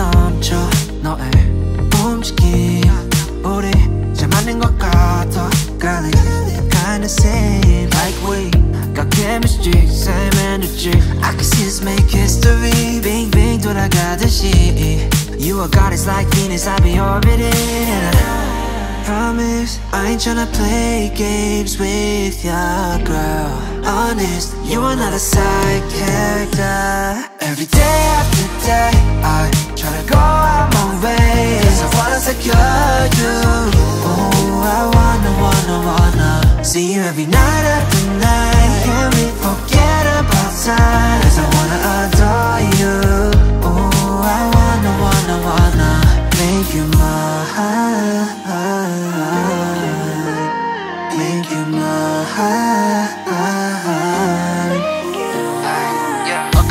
넘쳐 너의 움직임 우리 잘 맞는 것 같아 Girlie, kinda same Like we got chemistry, same energy I can see us make history 빙빙 돌아가듯이 You are goddess like Venus, I be orbiting Promise, I ain't tryna play games with ya, girl Honest, you are not a side character Every day after day, I tryna go out my way Cause I wanna secure you Oh, I wanna See you every night after night Can we forget about time? Cause I wanna adore you Oh, I wanna Make you mine Make you mine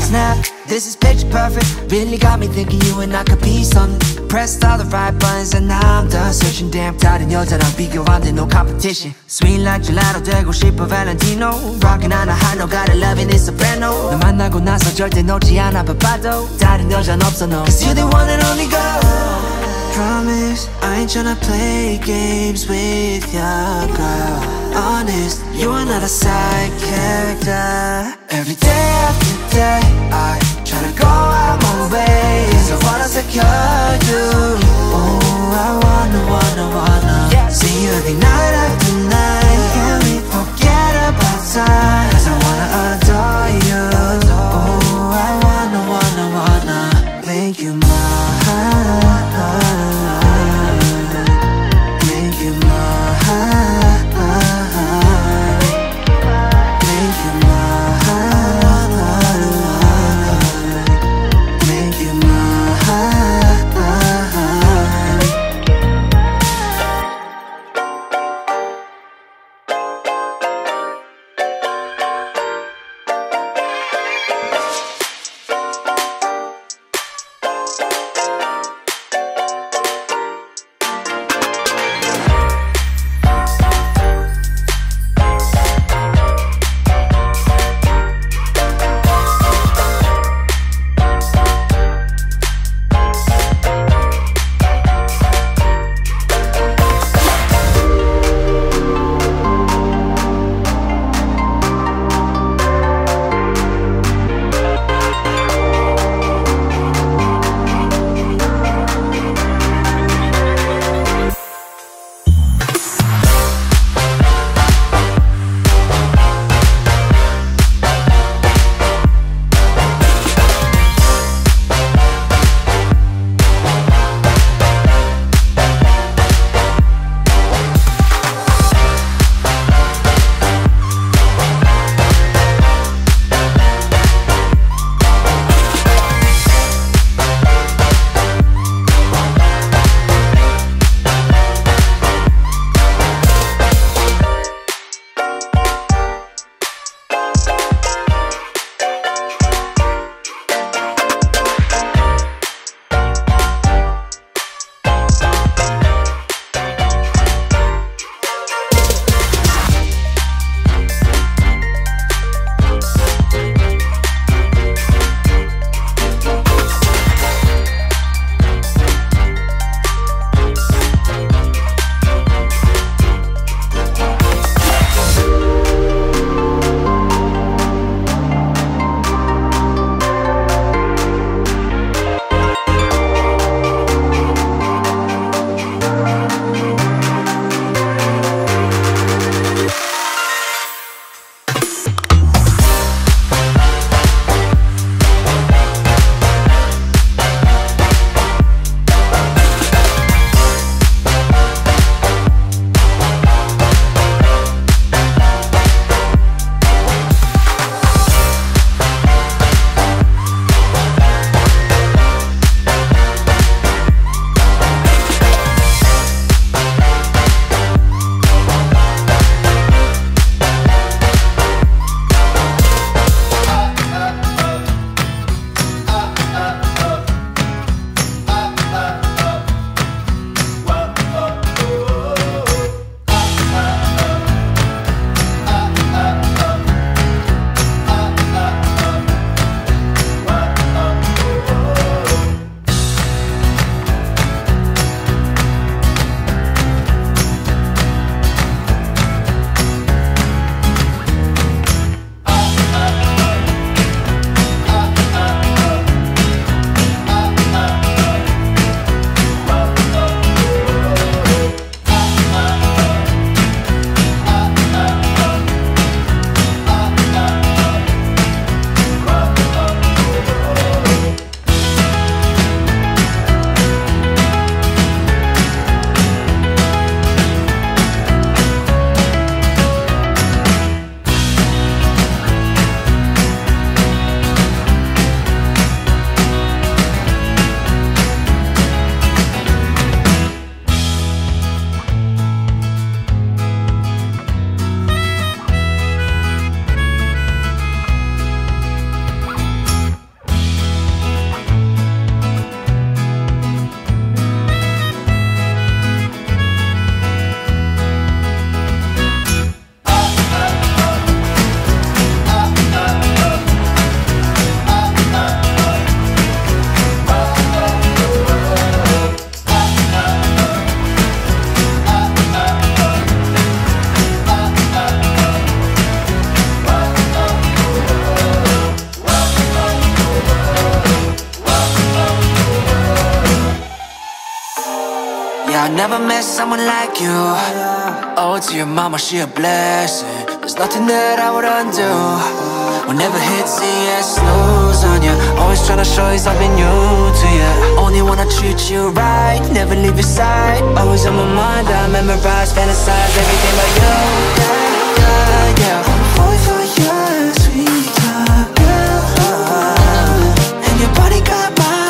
Snap, this is picture perfect Really got me thinking you and I could be something Pressed all the right buttons and now I'm done Searching damn 다른 여자랑 비교 안 돼, no competition Sweet like gelato 되고 싶어 Valentino Rockin' on a high note, got a lovin' it's soprano 너 만나고 나서 절대 놓지 않아 바빠도 다른 여자는 없어 너 Cause you the one and only girl Promise, I ain't tryna play games with ya, girl Honest, you are not a side character Every day after day, I tryna go out my way Cause I wanna secure you Oh, I wanna See you every night after night Can we forget about time? Cause I wanna adore you Oh, I wanna Make you mine Never met someone like you. Oh, to your mama, she a blessing. There's nothing that I would undo. Whenever hits the ass, snooze on ya. Always tryna show you something new to ya. Only wanna treat you right, never leave your side. Always on my mind, I memorize, fantasize everything but you. Yeah, yeah, yeah. Boy, for your sweet heart, yeah. And your body got my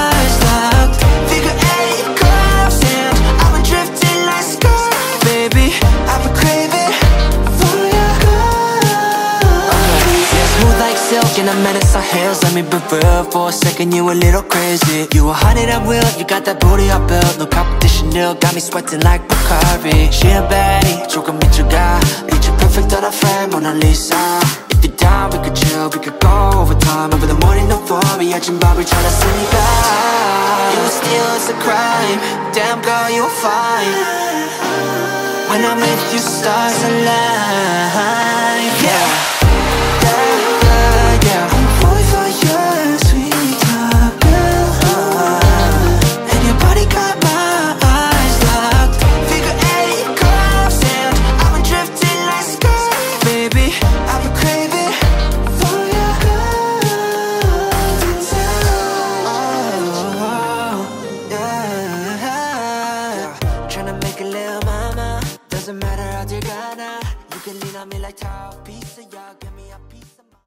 eyes locked. Figure eight curves and I've been drifting like scars. Baby, I've been craving for your girl. Yeah, smooth like silk and I menace our heels. Let me be real for a second, you a little crazy. You a 100 at will, you got that booty I built. No competition, nil, got me sweating like Bacardi. She a baddie, 조금 미쳐가. Perfect on a frame, Mona Lisa. If you're down, we could chill, we could go overtime. Over the morning, no worry, I just probably try to sleep out. You steal, it's a crime. Damn girl, you're fine. When I'm with you, stars align. Yeah. Doesn't matter how you got, you can lean on me like tall piece of y'all, give me a piece.